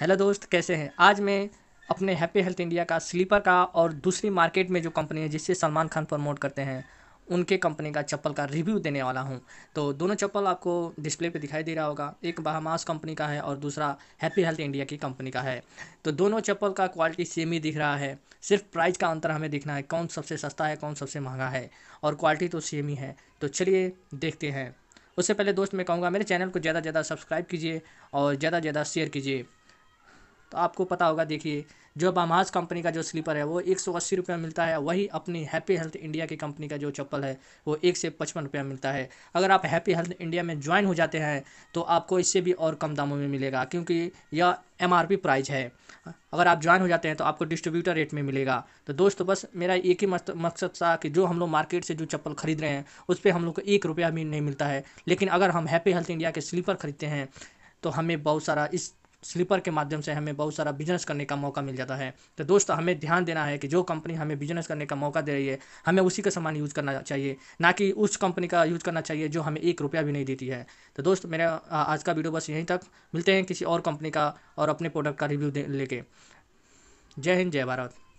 Hello दोस्त, कैसे हैं? आज मैं अपने हैप्पी हेल्थ इंडिया का स्लीपर का और दूसरी मार्केट में जो कंपनी है जिससे सलमान खान प्रमोट करते हैं उनके कंपनी का चप्पल का रिव्यू देने वाला हूं। तो दोनों चप्पल आपको डिस्प्ले पे दिखाई दे रहा होगा, एक बहामास कंपनी का है और दूसरा हैप्पी हेल्थ इंडिया की कंपनी का है। तो दोनों चप्पल का क्वालिटी सेम ही दिख रहा है, सिर्फ प्राइस का अंतर हमें दिखना है, कौन सबसे सस्ता है कौन सबसे महंगा है, और क्वालिटी तो सेम ही है। तो चलिए देखते हैं। उससे पहले दोस्त मैं कहूँगा मेरे चैनल को ज़्यादा से ज़्यादा सब्सक्राइब कीजिए और ज़्यादा से ज़्यादा शेयर कीजिए। तो आपको पता होगा, देखिए जो बहामास कंपनी का जो स्लीपर है वो 180 रुपये मिलता है, वही अपनी हैप्पी हेल्थ इंडिया की कंपनी का जो चप्पल है वो 155 रुपये मिलता है। अगर आप हैप्पी हेल्थ इंडिया में ज्वाइन हो जाते हैं तो आपको इससे भी और कम दामों में मिलेगा, क्योंकि यह MRP प्राइस है। अगर आप ज्वाइन हो जाते हैं तो आपको डिस्ट्रीब्यूटर रेट में मिलेगा। तो दोस्तों बस मेरा एक ही मकसद था कि जो हम लोग मार्केट से जो चप्पल खरीद रहे हैं उस पर हम लोग को 1 रुपया भी नहीं मिलता है, लेकिन अगर हम हैप्पी हेल्थ इंडिया के स्लीपर खरीदते हैं तो हमें बहुत सारा इस स्लीपर के माध्यम से हमें बहुत सारा बिजनेस करने का मौका मिल जाता है। तो दोस्तों हमें ध्यान देना है कि जो कंपनी हमें बिजनेस करने का मौका दे रही है हमें उसी का सामान यूज़ करना चाहिए, ना कि उस कंपनी का यूज़ करना चाहिए जो हमें 1 रुपया भी नहीं देती है। तो दोस्त मेरा आज का वीडियो बस यहीं तक, मिलते हैं किसी और कंपनी का और अपने प्रोडक्ट का रिव्यू लेके। जय हिंद, जय भारत।